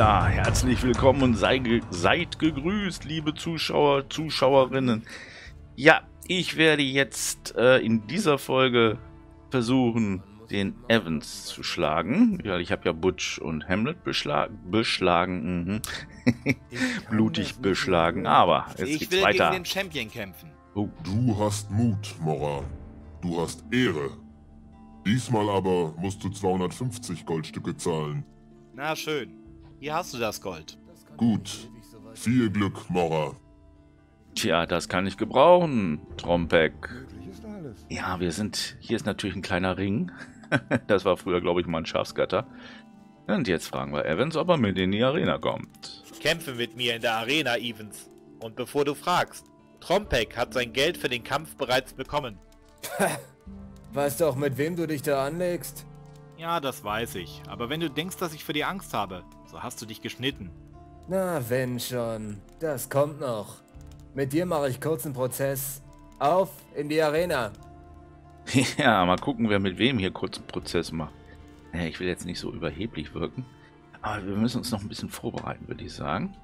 Ja, herzlich willkommen und seid gegrüßt, liebe Zuschauer, Zuschauerinnen. Ja, ich werde jetzt in dieser Folge versuchen, den Evans zu schlagen. Ja, ich habe ja Butch und Hamlet beschlagen. Blutig beschlagen, aber jetzt geht's weiter. Ich will gegen den Champion kämpfen. Oh. Du hast Mut, Moran. Du hast Ehre. Diesmal aber musst du 250 Goldstücke zahlen. Na schön. Hier hast du das Gold. Gut. Viel Glück, Mora. Tja, das kann ich gebrauchen, Trompek. Ja, wir sind... Hier ist natürlich ein kleiner Ring. Das war früher, glaube ich, mal ein Schafsgatter. Und jetzt fragen wir Evans, ob er mit in die Arena kommt. Kämpfe mit mir in der Arena, Evans. Und bevor du fragst, Trompek hat sein Geld für den Kampf bereits bekommen. Weißt du auch, mit wem du dich da anlegst? Ja, das weiß ich. Aber wenn du denkst, dass ich vor dir Angst habe, so hast du dich geschnitten. Na, wenn schon. Das kommt noch. Mit dir mache ich kurzen Prozess. Auf in die Arena. Ja, mal gucken, wer mit wem hier kurzen Prozess macht. Naja, ich will jetzt nicht so überheblich wirken. Aber wir müssen uns noch ein bisschen vorbereiten, würde ich sagen.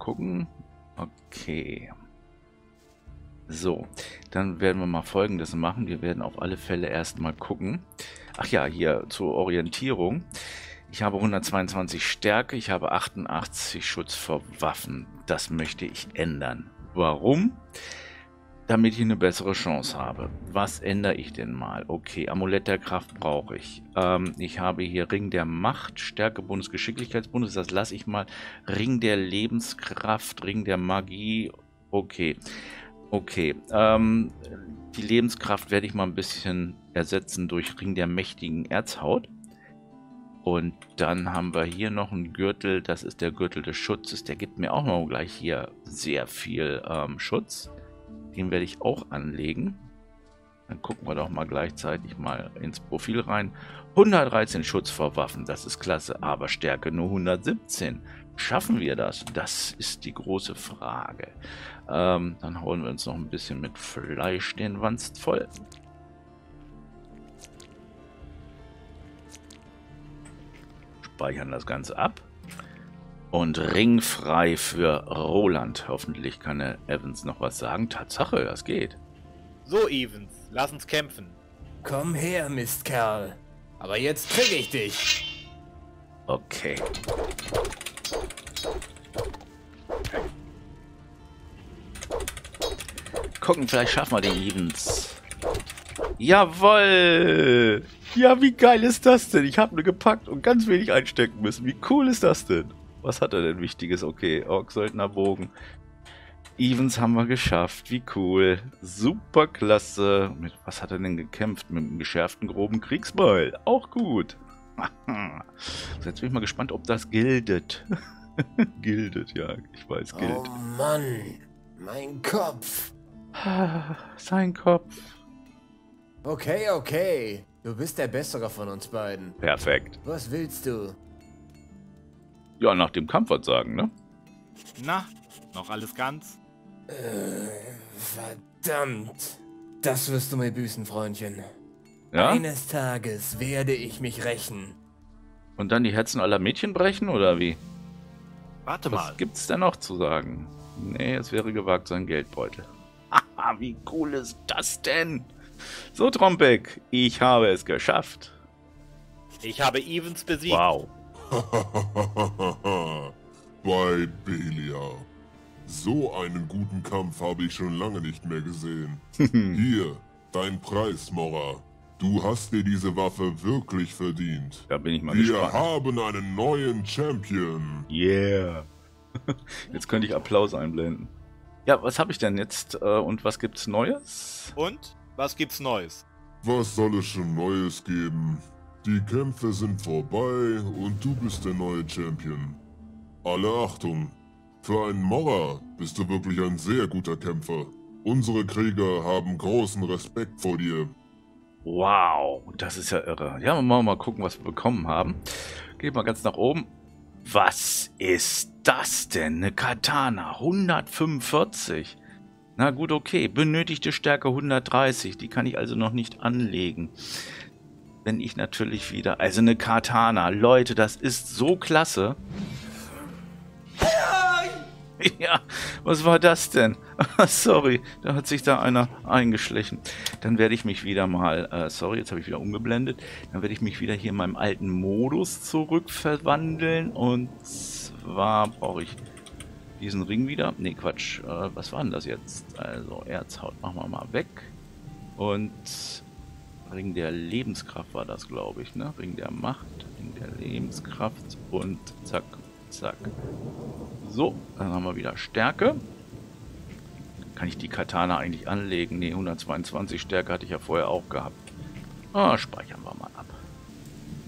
Gucken. Okay. So, dann werden wir mal Folgendes machen. Wir werden auf alle Fälle erstmal gucken. Ach ja, hier zur Orientierung. Ich habe 122 Stärke, ich habe 88 Schutz vor Waffen. Das möchte ich ändern. Warum? Damit ich eine bessere Chance habe. Was ändere ich denn mal? Okay, Amulett der Kraft brauche ich. Ich habe hier Ring der Macht, Stärkebonus, Geschicklichkeitsbonus. Das lasse ich mal. Ring der Lebenskraft, Ring der Magie. Okay. Okay, die Lebenskraft werde ich mal ein bisschen ersetzen durch Ring der mächtigen Erzhaut. Und dann haben wir hier noch einen Gürtel, das ist der Gürtel des Schutzes. Der gibt mir auch noch gleich hier sehr viel Schutz. Den werde ich auch anlegen. Dann gucken wir doch mal gleichzeitig mal ins Profil rein. 113 Schutz vor Waffen, das ist klasse, aber Stärke nur 117. Schaffen wir das? Das ist die große Frage. Dann hauen wir uns noch ein bisschen mit Fleisch den Wanst voll. Speichern das Ganze ab. Und ringfrei für Roland. Hoffentlich kann der Evans noch was sagen. Tatsache, das geht. So, Evans, lass uns kämpfen. Komm her, Mistkerl. Aber jetzt krieg ich dich. Okay. Gucken, vielleicht schaffen wir den Evans. Jawoll! Ja, wie geil ist das denn? Ich habe nur gepackt und ganz wenig einstecken müssen. Wie cool ist das denn? Was hat er denn Wichtiges? Okay, Ork, Söldner, Bogen. Evans haben wir geschafft. Wie cool. Super klasse. Mit was hat er denn gekämpft? Mit einem geschärften, groben Kriegsbeil. Auch gut. Jetzt bin ich mal gespannt, ob das gildet. Gildet, ja. Ich weiß, gilt. Oh Mann. Mein Kopf. Sein Kopf. Okay, okay. Du bist der Bessere von uns beiden. Perfekt. Was willst du? Ja, nach dem Kampf was sagen, ne? Na, noch alles ganz? Verdammt. Das wirst du mir büßen, Freundchen. Ja? Eines Tages werde ich mich rächen. Und dann die Herzen aller Mädchen brechen, oder wie? Warte mal. Was gibt's denn noch zu sagen? Nee, es wäre gewagt, sein Geldbeutel. Haha, wie cool ist das denn? So, Trompek, ich habe es geschafft. Ich habe Evans besiegt. Wow. Bei Belia. So einen guten Kampf habe ich schon lange nicht mehr gesehen. Hier, dein Preis, Mora. Du hast dir diese Waffe wirklich verdient. Da bin ich mal gespannt. Wir haben einen neuen Champion. Yeah. Jetzt könnte ich Applaus einblenden. Ja, was habe ich denn jetzt und was gibt's Neues? Und? Was gibt's Neues? Was soll es schon Neues geben? Die Kämpfe sind vorbei und du bist der neue Champion. Alle Achtung! Für einen Mora bist du wirklich ein sehr guter Kämpfer. Unsere Krieger haben großen Respekt vor dir. Wow, das ist ja irre. Ja, wir mal gucken, was wir bekommen haben. Geht mal ganz nach oben. Was ist das denn? Eine Katana, 145. Na gut, okay. Benötigte Stärke 130. Die kann ich also noch nicht anlegen. wenn ich natürlich wieder... Also eine Katana. Leute, das ist so klasse. Ja, was war das denn? Sorry, da hat sich da einer eingeschlichen. Dann werde ich mich wieder mal... sorry, jetzt habe ich wieder umgeblendet. Dann werde ich mich wieder hier in meinem alten Modus zurückverwandeln. Und zwar brauche ich diesen Ring wieder. Ne, Quatsch. Was war denn das jetzt? Also Erzhaut machen wir mal weg. Und Ring der Lebenskraft war das, glaube ich, ne? Ring der Macht, Ring der Lebenskraft und zack, zack. So, dann haben wir wieder Stärke. Kann ich die Katana eigentlich anlegen? Ne, 122 Stärke hatte ich ja vorher auch gehabt. Ah, speichern wir mal ab.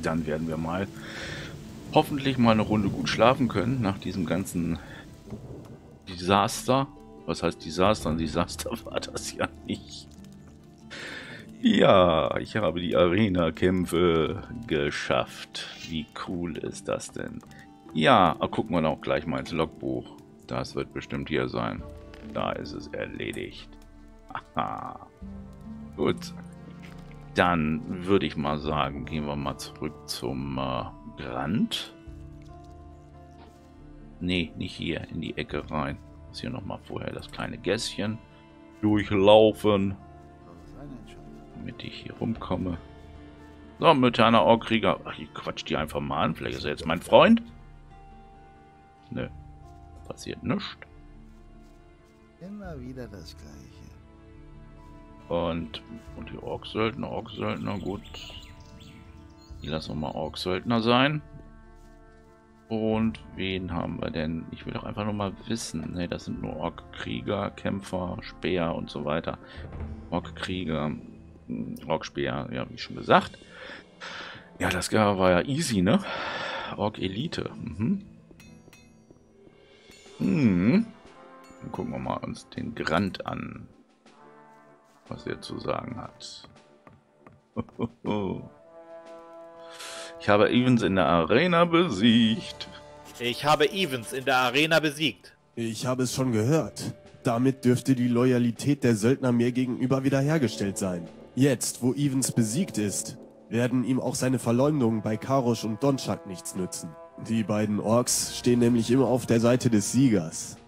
Dann werden wir mal hoffentlich mal eine Runde gut schlafen können nach diesem ganzen Desaster. Was heißt Desaster? Ein Desaster war das ja nicht. Ja, ich habe die Arena-Kämpfe geschafft. Wie cool ist das denn? Ja, gucken wir auch gleich mal ins Logbuch. Das wird bestimmt hier sein. Da ist es erledigt. Aha. Gut. Dann würde ich mal sagen, gehen wir mal zurück zum Grand. Nee, nicht hier in die Ecke rein. Muss hier nochmal vorher das kleine Gässchen durchlaufen. Damit ich hier rumkomme. So, Mutana Ohrkrieger. Ach, ich quatsch die einfach mal an. Vielleicht ist er jetzt mein Freund. Nö. Passiert nichts. Immer wieder das Gleiche. Und die Orksöldner. Orksöldner, gut. Die lassen wir mal Orksöldner sein. Und wen haben wir denn? Ich will doch einfach nur mal wissen. Ne, das sind nur Orkkrieger, Kämpfer, Speer und so weiter. Orkkrieger. Ork-Speer, ja, wie schon gesagt. Ja, das war ja easy, ne? Ork-Elite. Mhm. Mhm. Dann gucken wir mal uns den Grand an. Was er zu sagen hat. Ich habe Evans in der Arena besiegt. Ich habe Evans in der Arena besiegt. Ich habe es schon gehört. Damit dürfte die Loyalität der Söldner mir gegenüber wiederhergestellt sein. Jetzt, wo Evans besiegt ist, werden ihm auch seine Verleumdungen bei Karosh und Donchak nichts nützen. Die beiden Orks stehen nämlich immer auf der Seite des Siegers.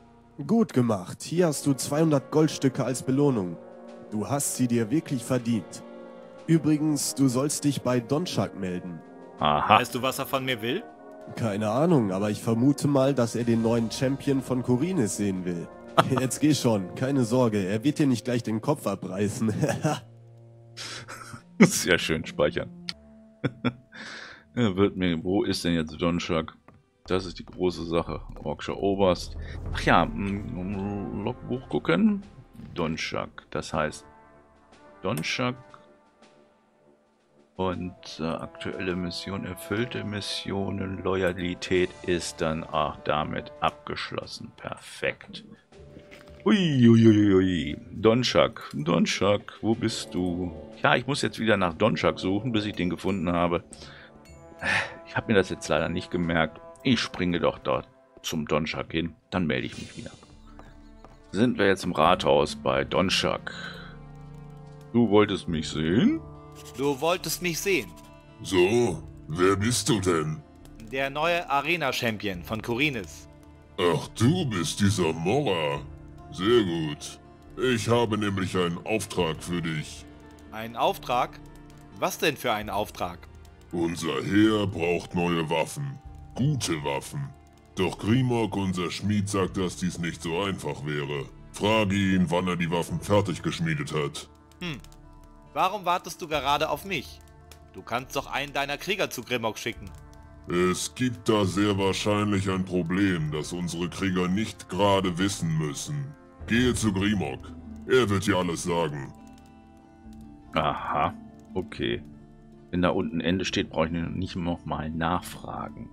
Gut gemacht, hier hast du 200 Goldstücke als Belohnung. Du hast sie dir wirklich verdient. Übrigens, du sollst dich bei Donchak melden. Aha. Weißt du, was er von mir will? Keine Ahnung, aber ich vermute mal, dass er den neuen Champion von Korinis sehen will. Jetzt geh schon, keine Sorge, er wird dir nicht gleich den Kopf abreißen. Sehr schön, speichern. Wird mir, wo ist denn jetzt Donchak? Das ist die große Sache. Orkscher Oberst. Ach ja, Logbuch gucken. Donchak, das heißt Donchak. Und aktuelle Mission, erfüllte Missionen, Loyalität ist dann auch damit abgeschlossen. Perfekt. Uiuiuiui. Donchak. Donchak, wo bist du? Ja, ich muss jetzt wieder nach Donchak suchen, bis ich den gefunden habe. Ich habe mir das jetzt leider nicht gemerkt. Ich springe doch dort zum Donchak hin. Dann melde ich mich wieder. Sind wir jetzt im Rathaus bei Donchak? Du wolltest mich sehen? Du wolltest mich sehen. So, wer bist du denn? Der neue Arena-Champion von Korinis. Ach, du bist dieser Morra. Sehr gut. Ich habe nämlich einen Auftrag für dich. Ein Auftrag? Was denn für ein Auftrag? Unser Heer braucht neue Waffen. Gute Waffen. Doch Grimok, unser Schmied, sagt, dass dies nicht so einfach wäre. Frage ihn, wann er die Waffen fertig geschmiedet hat. Hm. Warum wartest du gerade auf mich? Du kannst doch einen deiner Krieger zu Grimok schicken. Es gibt da sehr wahrscheinlich ein Problem, das unsere Krieger nicht gerade wissen müssen. Gehe zu Grimok. Er wird dir alles sagen. Aha, okay. Wenn da unten Ende steht, brauche ich nicht nochmal nachfragen.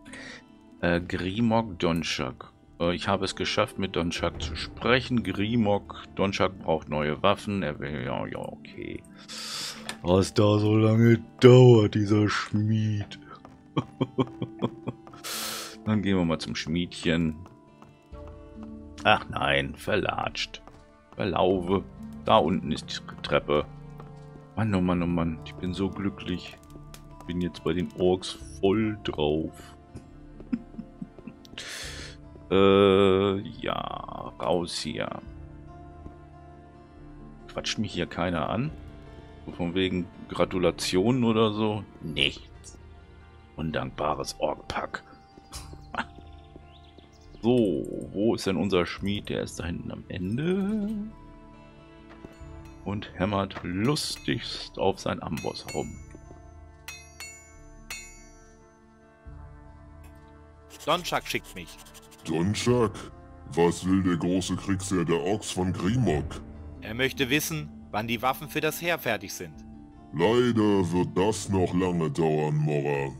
Grimok, Donchak. Ich habe es geschafft, mit Donchak zu sprechen. Grimok, Donchak braucht neue Waffen. Er will... Ja, ja, okay. Was da so lange dauert, dieser Schmied. Dann gehen wir mal zum Schmiedchen. Ach nein, verlatscht. Verlaufe. Da unten ist die Treppe. Mann, oh Mann, oh Mann. Ich bin so glücklich. bin jetzt bei den Orks voll drauf. Ja, raus hier. Quatscht mich hier keiner an? So von wegen Gratulationen oder so? Nichts. Undankbares Orkpack. So, wo ist denn unser Schmied? Der ist da hinten am Ende. Und hämmert lustigst auf sein Amboss rum. Donchak schickt mich. Donchak? Was will der große Kriegsherr der Orks von Grimok? Er möchte wissen, wann die Waffen für das Heer fertig sind. Leider wird das noch lange dauern, Morra.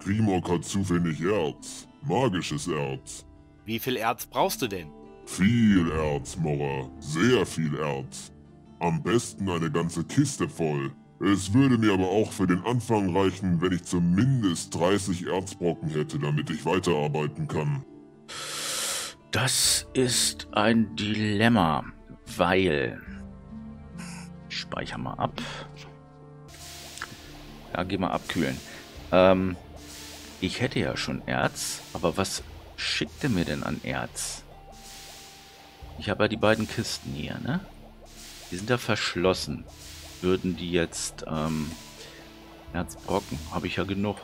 Grimok hat zu wenig Erz. Magisches Erz. Wie viel Erz brauchst du denn? Viel Erz, Morra. Sehr viel Erz. Am besten eine ganze Kiste voll. Es würde mir aber auch für den Anfang reichen, wenn ich zumindest 30 Erzbrocken hätte, damit ich weiterarbeiten kann. Das ist ein Dilemma, weil... Ich speichere mal ab. Ja, geh mal abkühlen. Ich hätte ja schon Erz, aber was schickt er mir denn an Erz? Ich habe ja die beiden Kisten hier, ne? Die sind ja verschlossen. Würden die jetzt Erzbrocken, habe ich ja genug.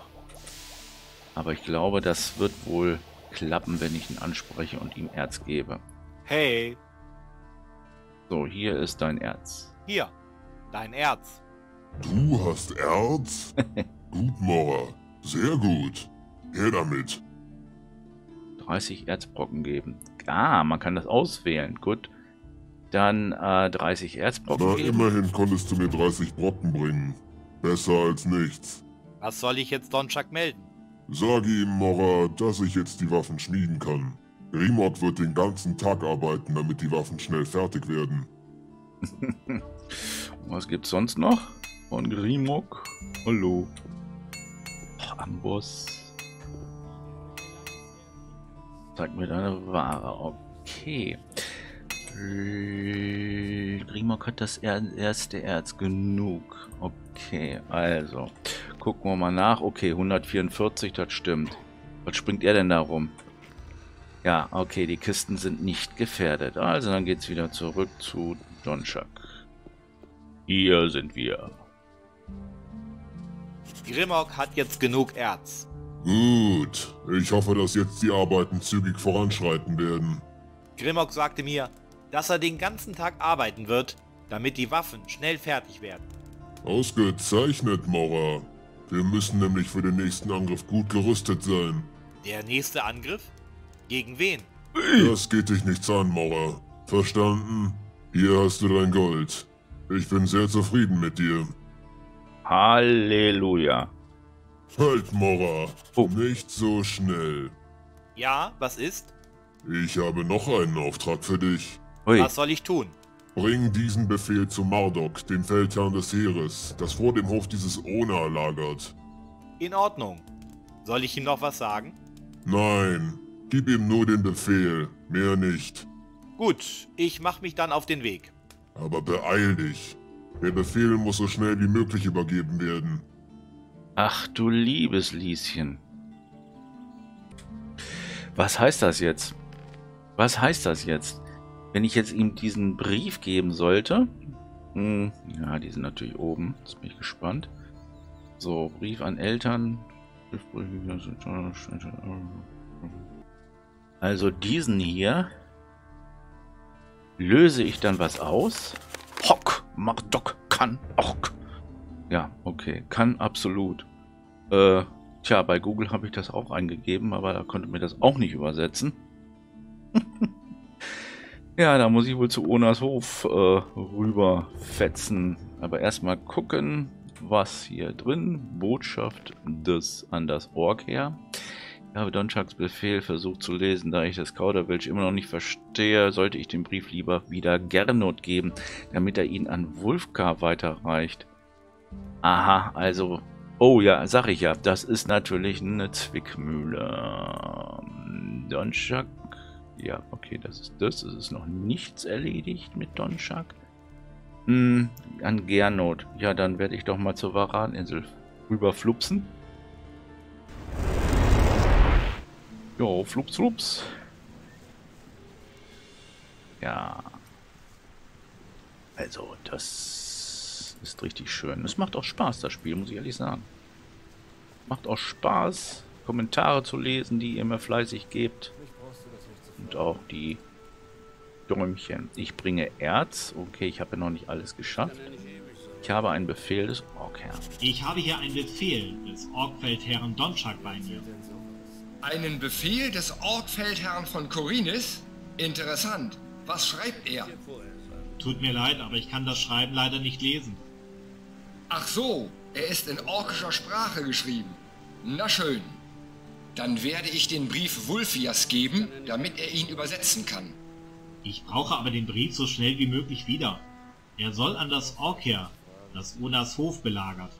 Aber ich glaube, das wird wohl klappen, wenn ich ihn anspreche und ihm Erz gebe. Hey! So, hier ist dein Erz. Hier, dein Erz. Du hast Erz? Gut, Morra. Sehr gut. Her damit. 30 Erzbrocken geben. Ah, man kann das auswählen. Gut. Dann 30 Erzbrocken. Na, geben. Immerhin konntest du mir 30 Brocken bringen. Besser als nichts. Was soll ich jetzt Donchak melden? Sage ihm, Morra, dass ich jetzt die Waffen schmieden kann. Grimok wird den ganzen Tag arbeiten, damit die Waffen schnell fertig werden. Was gibt's sonst noch von Grimok? Hallo. Ach, Amboss. Zeig mir deine Ware. Okay. Grimok hat das erste Erz genug. Okay, also. Gucken wir mal nach. Okay, 144, das stimmt. Was springt er denn da rum? Ja, okay, die Kisten sind nicht gefährdet. Also dann geht's wieder zurück zu Donchak. Hier sind wir. Grimok hat jetzt genug Erz. Gut. Ich hoffe, dass jetzt die Arbeiten zügig voranschreiten werden. Grimok sagte mir, dass er den ganzen Tag arbeiten wird, damit die Waffen schnell fertig werden. Ausgezeichnet, Morra. Wir müssen nämlich für den nächsten Angriff gut gerüstet sein. Der nächste Angriff? Gegen wen? Das geht dich nichts an, Morra. Verstanden? Hier hast du dein Gold. Ich bin sehr zufrieden mit dir. Halleluja. Halt, Morra. Oh. Nicht so schnell. Ja, was ist? Ich habe noch einen Auftrag für dich. Ui. Was soll ich tun? Bring diesen Befehl zu Mardok, dem Feldherrn des Heeres, das vor dem Hof dieses Ona lagert. In Ordnung. Soll ich ihm noch was sagen? Nein, gib ihm nur den Befehl, mehr nicht. Gut, ich mache mich dann auf den Weg. Aber beeil dich. Der Befehl muss so schnell wie möglich übergeben werden. Ach du liebes Lieschen. Was heißt das jetzt? Was heißt das jetzt? Wenn ich jetzt ihm diesen Brief geben sollte. Ja, die sind natürlich oben. Jetzt bin ich gespannt. So, Brief an Eltern. Also diesen hier. Löse ich dann was aus? Hock, Mardok, kann, Ork. Ja, okay. Kann absolut. Tja, bei Google habe ich das auch eingegeben, aber da konnte mir das auch nicht übersetzen. Ja, da muss ich wohl zu Onas Hof rüberfetzen. Aber erstmal gucken, was hier drin. Botschaft des an das Ork her. Ich habe Donchaks Befehl versucht zu lesen, da ich das Kauderwelsch immer noch nicht verstehe, sollte ich den Brief lieber wieder Gernot geben, damit er ihn an Wulfgar weiterreicht. Aha, also... Oh ja, sag ich ja, das ist natürlich eine Zwickmühle. Donchak... Ja, okay, das ist das. Es ist noch nichts erledigt mit Donchak. An Gernot. Ja, dann werde ich doch mal zur Waraninsel rüberflupsen. Jo, flups, flups. Ja. Also, das ist richtig schön. Es macht auch Spaß, das Spiel, muss ich ehrlich sagen. Macht auch Spaß, Kommentare zu lesen, die ihr mir fleißig gebt. Und auch die Däumchen. Ich bringe Erz. Okay, ich habe ja noch nicht alles geschafft. Ich habe einen Befehl des Orkherrn. Ich habe hier einen Befehl des Orkfeldherrn Donchak bei mir. Einen Befehl des Orkfeldherrn von Korinis? Interessant. Was schreibt er? Tut mir leid, aber ich kann das Schreiben leider nicht lesen. Ach so, er ist in orkischer Sprache geschrieben. Na schön. Dann werde ich den Brief Wulfias geben, damit er ihn übersetzen kann. Ich brauche aber den Brief so schnell wie möglich wieder. Er soll an das Orkheer, das Onas Hof belagert.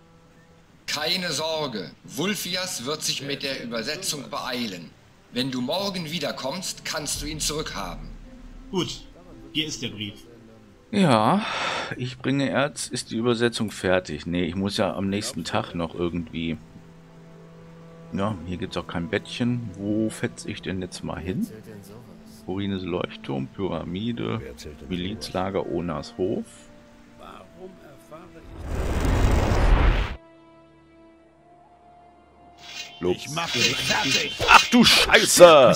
Keine Sorge, Wulfias wird sich mit der Übersetzung beeilen. Wenn du morgen wiederkommst, kannst du ihn zurückhaben. Gut, hier ist der Brief. Ja, ich bringe Erz, ist die Übersetzung fertig. Nee, ich muss ja am nächsten Tag noch irgendwie... Ja, hier gibt es auch kein Bettchen. Wo fetze ich denn jetzt mal hin? Korines Leuchtturm, Pyramide, Milizlager, Onas Hof. Warum erfahre ich... Lops. Ich mache dich fertig. Ach du Scheiße!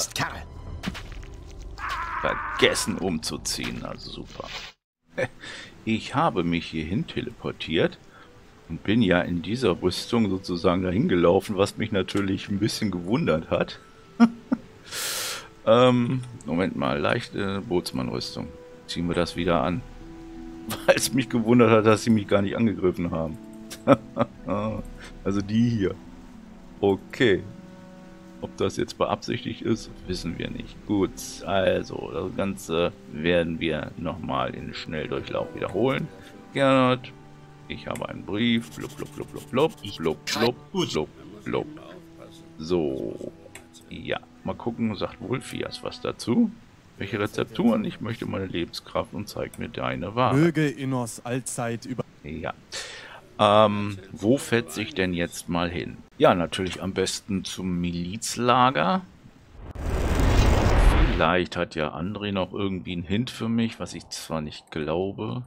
Vergessen umzuziehen, also super. Ich habe mich hierhin teleportiert und bin ja in dieser Rüstung sozusagen dahin gelaufen, was mich natürlich ein bisschen gewundert hat. Moment mal, leichte Bootsmannrüstung. Ziehen wir das wieder an. Weil es mich gewundert hat, dass sie mich gar nicht angegriffen haben. Also die hier. Okay. Ob das jetzt beabsichtigt ist, wissen wir nicht. Gut, also das Ganze werden wir nochmal in Schnelldurchlauf wiederholen. Gernot, ich habe einen Brief. Blub, blub, blub, blub, blub, blub, blub, blub, blub. So. Ja, mal gucken, sagt Wulfias was dazu. Welche Rezepturen? Ich möchte meine Lebenskraft und zeig mir deine Ware. Möge Innos allzeit über... Ja. Wo fetze ich denn jetzt mal hin? Ja, natürlich am besten zum Milizlager. Vielleicht hat ja André noch irgendwie einen Hint für mich, was ich zwar nicht glaube.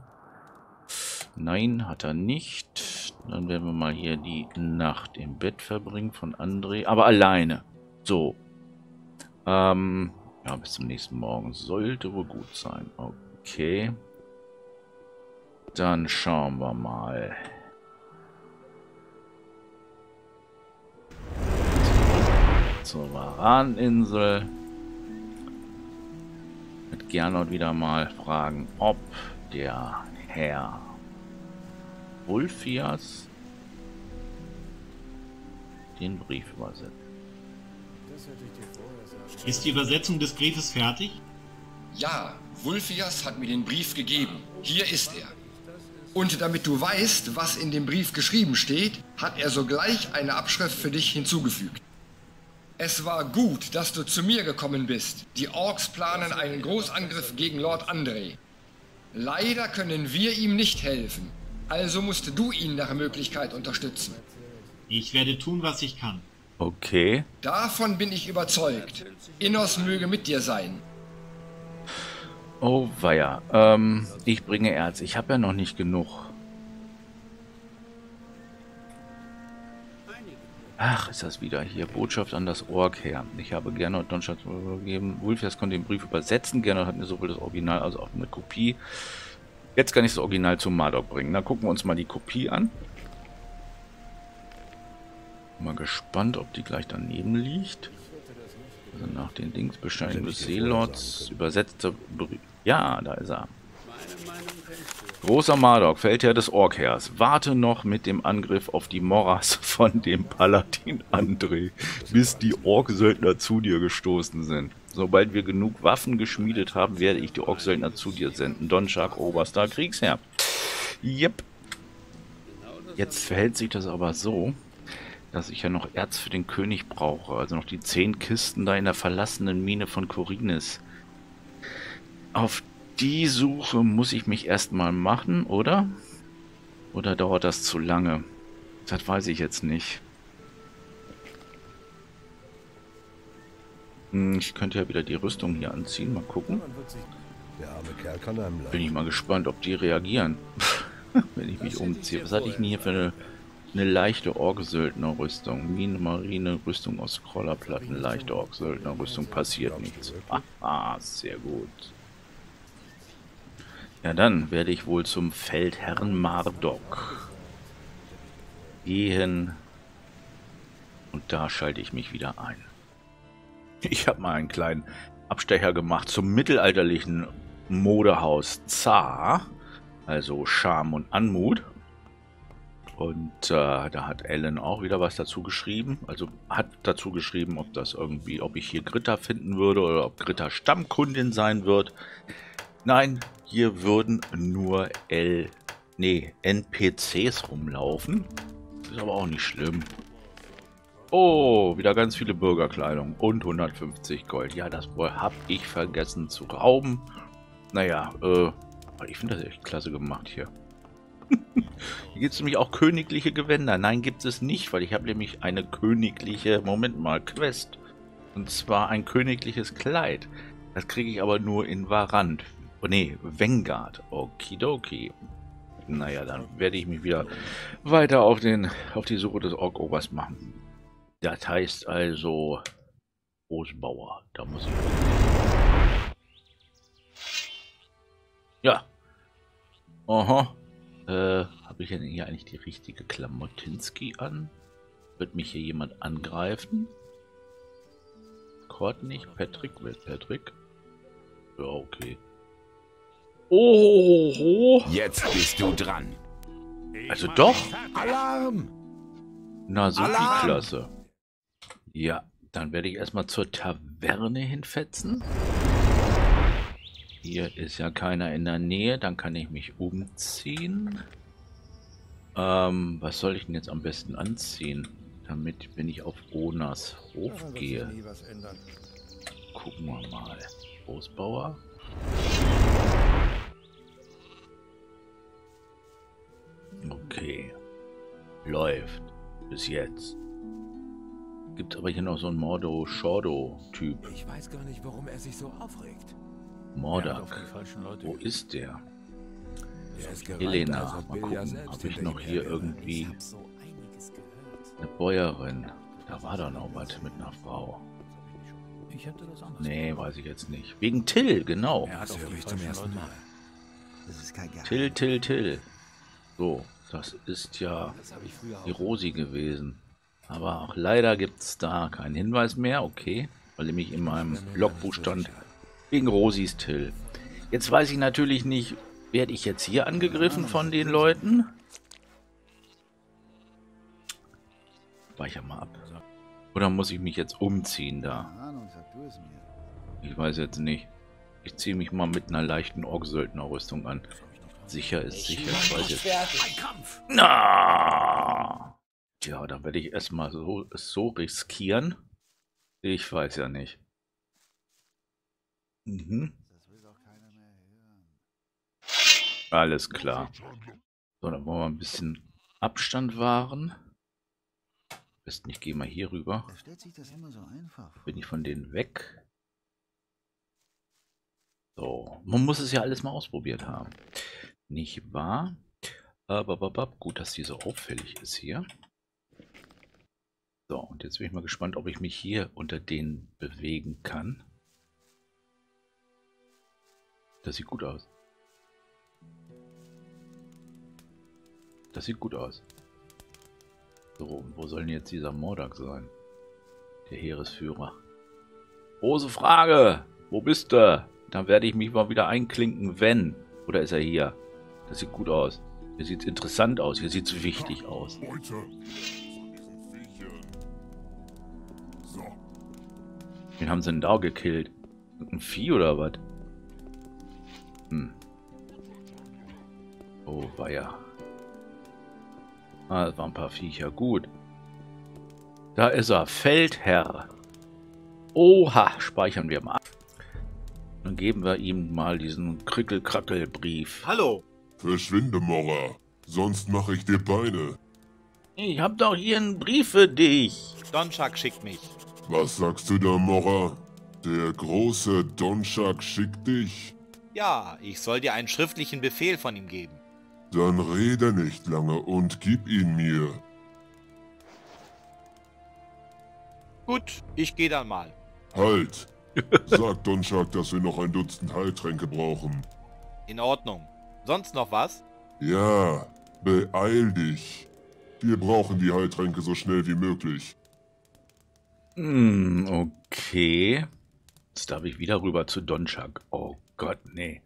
Nein, hat er nicht. Dann werden wir mal hier die Nacht im Bett verbringen von André. Aber alleine. So. Ja, bis zum nächsten Morgen. Sollte wohl gut sein. Okay. Dann schauen wir mal. Zur Waraninsel. Mit Gernot wieder mal fragen, ob der Herr Wulfias den Brief übersetzt. Ist die Übersetzung des Briefes fertig? Ja, Wulfias hat mir den Brief gegeben. Hier ist er. Und damit du weißt, was in dem Brief geschrieben steht, hat er sogleich eine Abschrift für dich hinzugefügt. Es war gut, dass du zu mir gekommen bist. Die Orks planen einen Großangriff gegen Lord André. Leider können wir ihm nicht helfen. Also musst du ihn nach Möglichkeit unterstützen. Ich werde tun, was ich kann. Okay. Davon bin ich überzeugt. Innos möge mit dir sein. Oh weia. Ich bringe Erz. Ich habe ja noch nicht genug. Ach, ist das wieder hier. Botschaft an das Orkheer. Ich habe Gernot Donchak übergeben. Wulfias konnte den Brief übersetzen. Gernot hat mir sowohl das Original als auch eine Kopie. Jetzt kann ich das Original zum Mardok bringen. Dann gucken wir uns mal die Kopie an. Mal gespannt, ob die gleich daneben liegt. Also nach den Dings Bescheiden des Seelords übersetzter Brief. Ja, da ist er. Großer Mardok, Feldherr des Orkheers, warte noch mit dem Angriff auf die Morras von dem Paladin André, bis die Orksöldner zu dir gestoßen sind. Sobald wir genug Waffen geschmiedet haben, werde ich die Orksöldner zu dir senden. Donchak, oberster Kriegsherr. Yep. Jetzt verhält sich das aber so, dass ich ja noch Erz für den König brauche. Also noch die 10 Kisten da in der verlassenen Mine von Korinis. Auf die Suche muss ich mich erstmal machen, oder? Oder dauert das zu lange? Das weiß ich jetzt nicht. Ich könnte ja wieder die Rüstung hier anziehen. Mal gucken. Der arme Kerl kann einem leiden. Bin ich mal gespannt, ob die reagieren, wenn ich mich umziehe. Was hatte ich denn hier für eine leichte Ork-Söldner-Rüstung? Minenmarine-Rüstung aus Crawlerplatten, leichte Ork-Söldner-Rüstung, passiert nichts. Ah, sehr gut. Ja, dann werde ich wohl zum Feldherrn Mardok gehen. Und da schalte ich mich wieder ein. Ich habe mal einen kleinen Abstecher gemacht zum mittelalterlichen Modehaus Zar, also Charme und Anmut. Und da hat Ellen auch wieder was dazu geschrieben. Also hat dazu geschrieben, ob das irgendwie, ob ich hier Gritta finden würde oder ob Gritta Stammkundin sein wird. Nein, hier würden nur NPCs rumlaufen. Ist aber auch nicht schlimm. Oh, wieder ganz viele Bürgerkleidung und 150 Gold. Ja, das habe ich vergessen zu rauben. Naja, ich finde das echt klasse gemacht hier. Hier gibt es nämlich auch königliche Gewänder. Nein, gibt es nicht, weil ich habe nämlich eine königliche, Moment mal, Quest. Und zwar ein königliches Kleid. Das kriege ich aber nur in Varant. Oh, nee, Vanguard. Okidoki. Naja, dann werde ich mich wieder weiter auf die Suche des Ork-Obers machen. Das heißt also Großbauer. Da muss ich. Ja. Aha. Habe ich denn hier eigentlich die richtige Klamottinski an? Wird mich hier jemand angreifen? Kort nicht. Patrick will Patrick. Ja, okay. Oh. Jetzt bist du dran. Also doch. Alarm. Na, so viel klasse. Ja, dann werde ich erstmal zur Taverne hinfetzen. Hier ist ja keiner in der Nähe, dann kann ich mich umziehen. Was soll ich denn jetzt am besten anziehen? Damit, wenn ich auf Onas Hof gehe. Gucken wir mal. Großbauer. Okay. Läuft. Bis jetzt. Gibt aber hier noch so einen Mordo-Shordo-Typ. Ich weiß gar nicht, warum er sich so aufregt. Mordak. Wo ist der? Elena. Mal gucken, ob ich noch hier irgendwie eine Bäuerin. Da war doch noch was mit einer Frau. Nee, weiß ich jetzt nicht. Wegen Till, genau. Till. So, das ist ja die Rosi gewesen. Aber auch leider gibt es da keinen Hinweis mehr. Okay, weil nämlich in meinem Logbuch stand, wegen Rosis Till. Jetzt weiß ich natürlich nicht, werde ich jetzt hier angegriffen von den Leuten? Speicher mal ab. Oder muss ich mich jetzt umziehen da? Ich weiß jetzt nicht. Ich ziehe mich mal mit einer leichten Ork-Söldner-Rüstung an. Sicher ist sicher. Ich weiß jetzt. Na! Ja, dann werde ich erstmal so riskieren. Ich weiß ja nicht. Alles klar. So, dann wollen wir ein bisschen Abstand wahren. Am besten, ich gehe mal hier rüber. Bin ich von denen weg? So, man muss es ja alles mal ausprobiert haben. Nicht wahr? Aber gut, dass die so auffällig ist hier. So, und jetzt bin ich mal gespannt, ob ich mich hier unter denen bewegen kann. Das sieht gut aus. Das sieht gut aus. So, und wo soll denn jetzt dieser Mordak sein? Der Heeresführer. Große Frage! Wo bist du? Dann werde ich mich mal wieder einklinken, wenn. Oder ist er hier? Das sieht gut aus. Hier sieht es interessant aus. Hier sieht es wichtig aus. Wen haben sie denn da gekillt? Ein Vieh oder was? Oh, weia. Ah, das waren ein paar Viecher. Gut. Da ist er. Feldherr. Oha. Speichern wir mal ab. Dann geben wir ihm mal diesen Krickel-Krackel-Brief. Hallo. Verschwinde, Morra. Sonst mache ich dir Beine. Ich hab doch hier einen Brief für dich. Donchak schickt mich. Was sagst du da, Morra? Der große Donchak schickt dich? Ja, ich soll dir einen schriftlichen Befehl von ihm geben. Dann rede nicht lange und gib ihn mir. Gut, ich gehe dann mal. Halt! Sag Donchak, dass wir noch ein Dutzend Heiltränke brauchen. In Ordnung. Sonst noch was? Ja, beeil dich. Wir brauchen die Heiltränke so schnell wie möglich. Hm, okay. Jetzt darf ich wieder rüber zu Donchak. Oh Gott, nee.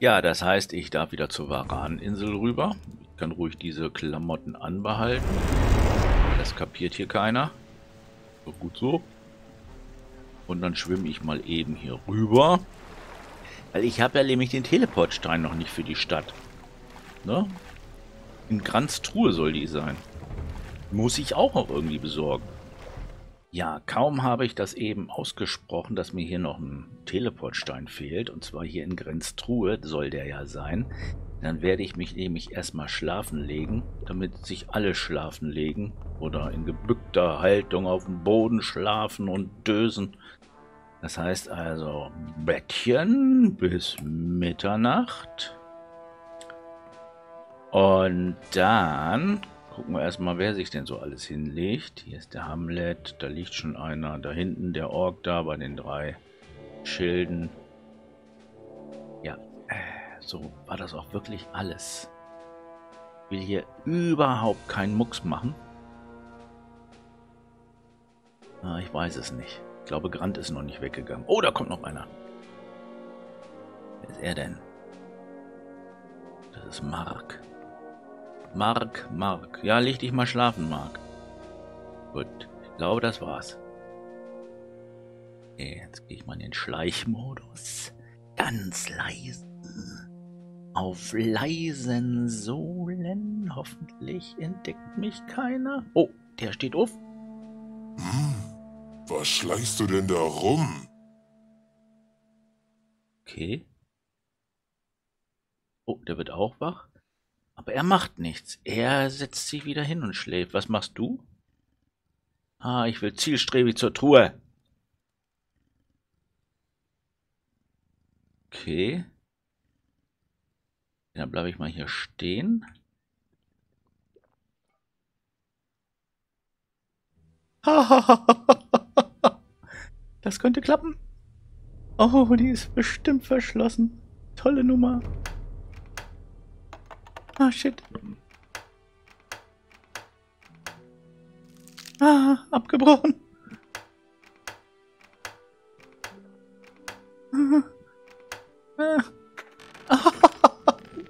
Ja, das heißt, ich darf wieder zur Varaninsel rüber. Ich kann ruhig diese Klamotten anbehalten. Das kapiert hier keiner. So gut so. Und dann schwimme ich mal eben hier rüber. Weil ich habe ja nämlich den Teleportstein noch nicht für die Stadt. Ne? In Grants Truhe soll die sein. Muss ich auch noch irgendwie besorgen. Ja, kaum habe ich das eben ausgesprochen, dass mir hier noch ein Teleportstein fehlt. Und zwar hier in Grants Truhe soll der ja sein. Dann werde ich mich nämlich erstmal schlafen legen, damit sich alle schlafen legen. Oder in gebückter Haltung auf dem Boden schlafen und dösen. Das heißt also, Bettchen bis Mitternacht. Und dann gucken wir erstmal, wer sich denn so alles hinlegt. Hier ist der Hamlet, da liegt schon einer. Da hinten der Ork da bei den drei Schilden. Ja, so war das auch wirklich alles. Ich will hier überhaupt keinen Mucks machen. Ah, ich weiß es nicht. Ich glaube, Grant ist noch nicht weggegangen. Oh, da kommt noch einer. Wer ist er denn? Das ist Mark. Mark, Mark. Ja, leg dich mal schlafen, Mark. Gut, ich glaube, das war's. Okay, jetzt gehe ich mal in den Schleichmodus. Ganz leise. Auf leisen Sohlen. Hoffentlich entdeckt mich keiner. Oh, der steht auf. Was schleichst du denn da rum? Okay. Oh, der wird auch wach. Aber er macht nichts. Er setzt sich wieder hin und schläft. Was machst du? Ah, ich will zielstrebig zur Truhe. Okay. Dann bleibe ich mal hier stehen. Das könnte klappen. Oh, die ist bestimmt verschlossen. Tolle Nummer. Ah, shit. Ah, abgebrochen.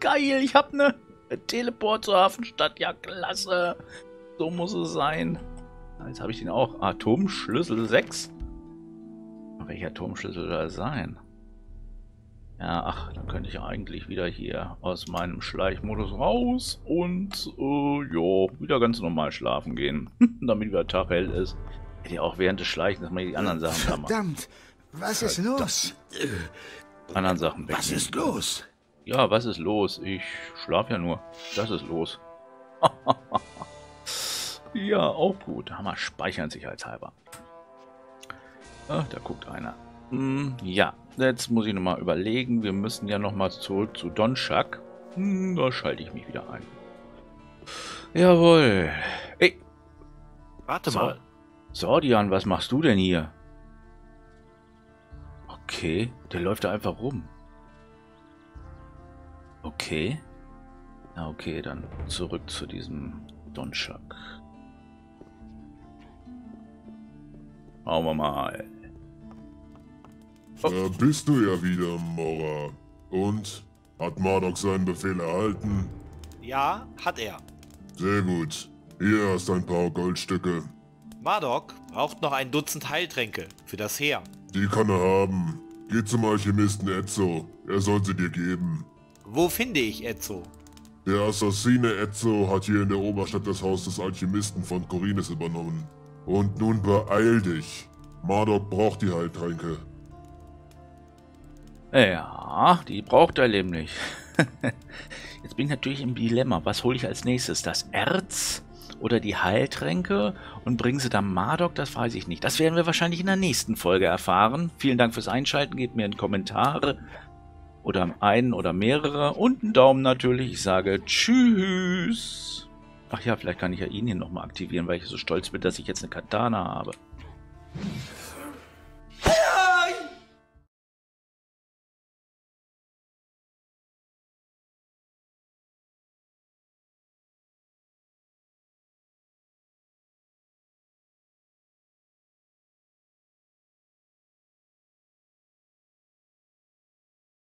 Geil, ich hab ne Teleport zur Hafenstadt. Ja, klasse. So muss es sein. Jetzt habe ich den auch. Atomschlüssel 6. Welcher Atomschlüssel soll das sein? Ja, ach, dann könnte ich eigentlich wieder hier aus meinem Schleichmodus raus und ja, wieder ganz normal schlafen gehen, damit wieder Tag hell ist. Hätte ja auch während des Schleichens mal die anderen Sachen da machen. Verdammt, was ist los? Anderen Sachen weg. Was ist los? Ja, was ist los? Ich schlafe ja nur. Das ist los. Ja, auch gut. Hammer, speichern sicherheitshalber. Ach, da guckt einer. Ja, jetzt muss ich nochmal überlegen. Wir müssen ja nochmal zurück zu Donchak. Da schalte ich mich wieder ein. Jawohl. Ey. Warte mal. Sordian, was machst du denn hier? Okay, der läuft da einfach rum. Okay. Na okay, dann zurück zu diesem Donchak. Schauen wir mal. Oh. Da bist du ja wieder, Morra. Und? Hat Marduk seinen Befehl erhalten? Ja, hat er. Sehr gut. Hier hast du ein paar Goldstücke. Marduk braucht noch ein Dutzend Heiltränke für das Heer. Die kann er haben. Geh zum Alchemisten Ezzo. Er soll sie dir geben. Wo finde ich Ezzo? Der Assassine Ezzo hat hier in der Oberstadt das Haus des Alchemisten von Corines übernommen. Und nun beeil dich. Marduk braucht die Heiltränke. Ja, die braucht er nämlich. Jetzt bin ich natürlich im Dilemma. Was hole ich als nächstes? Das Erz oder die Heiltränke? Und bringen sie dann Mardok? Das weiß ich nicht. Das werden wir wahrscheinlich in der nächsten Folge erfahren. Vielen Dank fürs Einschalten. Gebt mir einen Kommentar. Oder einen oder mehrere. Und einen Daumen natürlich. Ich sage Tschüss. Ach ja, vielleicht kann ich ja ihn hier nochmal aktivieren, weil ich so stolz bin, dass ich jetzt eine Katana habe.